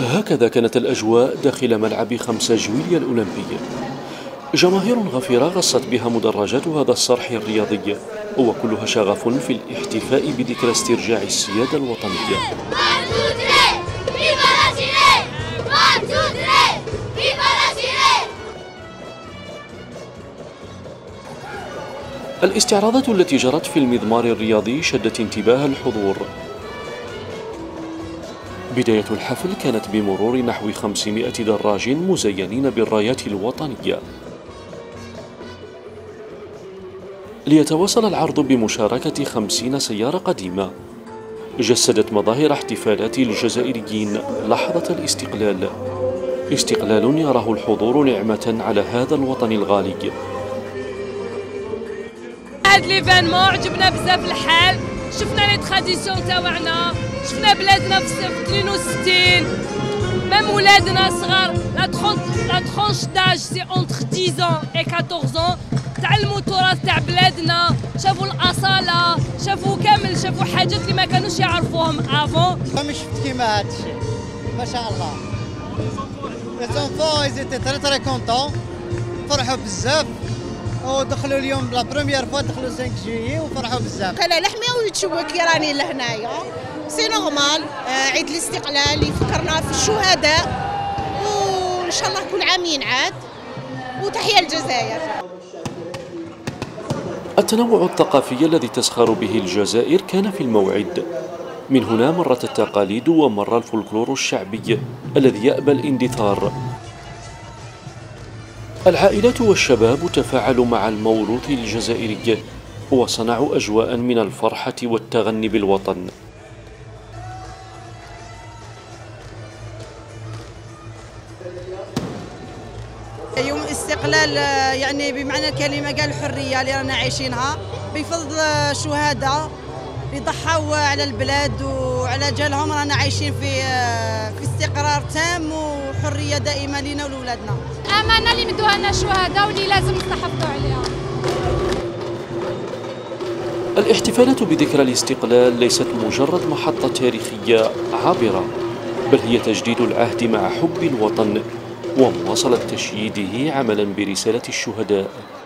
هكذا كانت الأجواء داخل ملعب 5 جويلية الأولمبي. جماهير غفيرة غصت بها مدرجات هذا الصرح الرياضي، وكلها شغف في الاحتفاء بذكرى استرجاع السيادة الوطنية. الاستعراضات التي جرت في المضمار الرياضي شدت انتباه الحضور. بداية الحفل كانت بمرور نحو 500 دراج مزينين بالرايات الوطنية. ليتواصل العرض بمشاركة 50 سيارة قديمة جسدت مظاهر احتفالات الجزائريين لحظة الاستقلال، استقلال يراه الحضور نعمة على هذا الوطن الغالي. هاد ليفينمون عجبنا بزاف الحال، شفنا لي تراديسيون تاعنا، شفنا بلادنا في 62 ميم ولادنا صغار لا ترونش داج سي اونتر 10 ans و 14 ans تعلموا التراث تاع بلادنا، شافوا الاصاله، شافوا كامل، شافوا حاجات اللي ما كانوش يعرفوهم افون. ما شفت كيما هذا الشيء ما شاء الله. لي زيتي تري تري كونطون، فرحوا بزاف ودخلوا اليوم لا بروميير فوا دخلوا 5 جويي وفرحوا بزاف. قال لحمي ويتشوى كي راني لهنايا سي نورمال، عيد الاستقلال يفكرنا في الشهداء، وان شاء الله كل عام ينعاد، وتحيا الجزائر. التنوع الثقافي الذي تزخر به الجزائر كان في الموعد، من هنا مرت التقاليد ومر الفولكلور الشعبي الذي يأبى الاندثار. العائلات والشباب تفاعلوا مع الموروث الجزائري وصنعوا أجواء من الفرحة والتغني بالوطن. يوم الاستقلال يعني بمعنى الكلمة قال الحرية اللي رانا عايشينها بفضل شهداء اللي ضحوا على البلاد وعلى جالهم، رانا عايشين في استقرار تام وحرية دائمة لنا ولولادنا. الأمانة اللي مدوها لنا الشهداء واللي لازم نحافظوا عليها. الاحتفالات بذكرى الاستقلال ليست مجرد محطة تاريخية عابرة، بل هي تجديد العهد مع حب الوطن ومواصلة تشييده عملا برسالة الشهداء.